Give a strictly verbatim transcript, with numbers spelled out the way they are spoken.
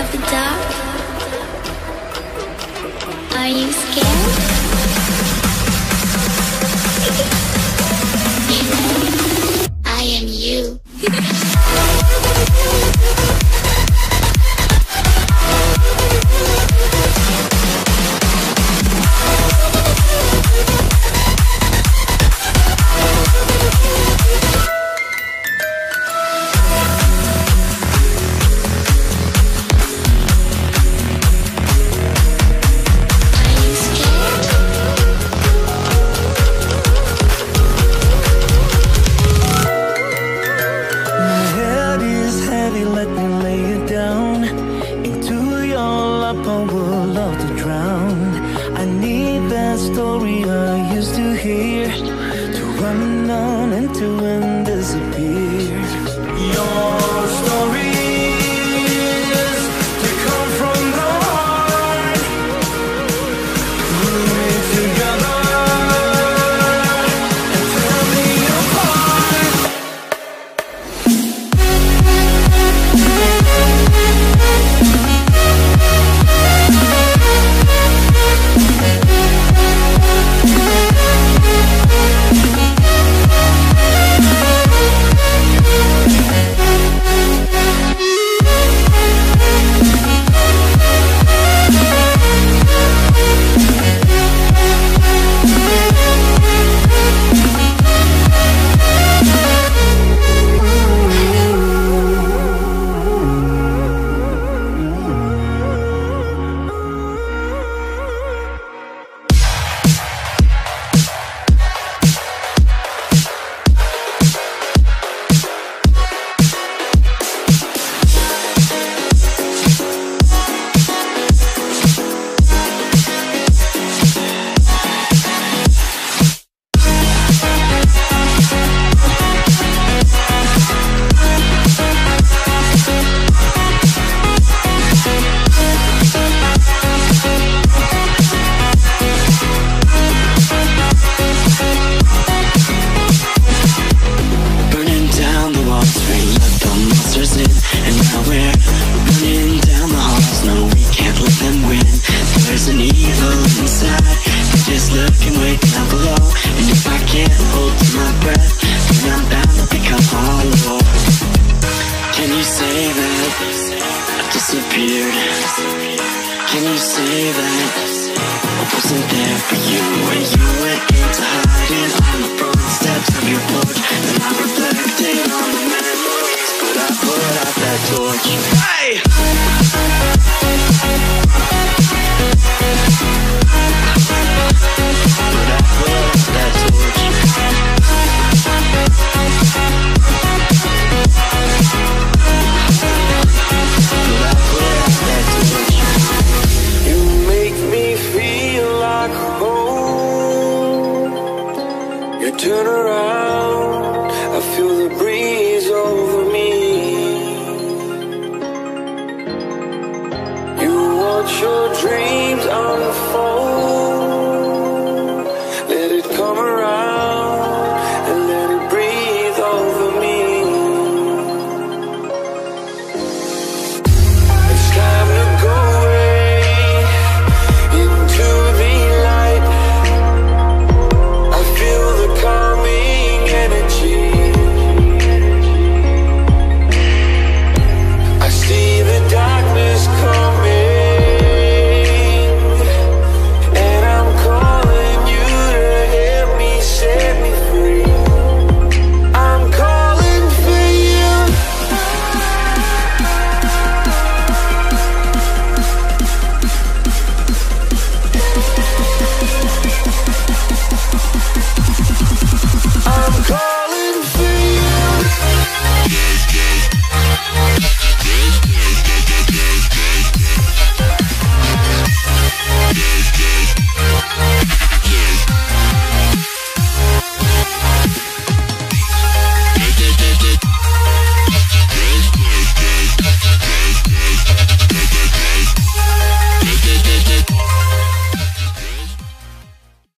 of the dark? Are you scared? I am you. Hey!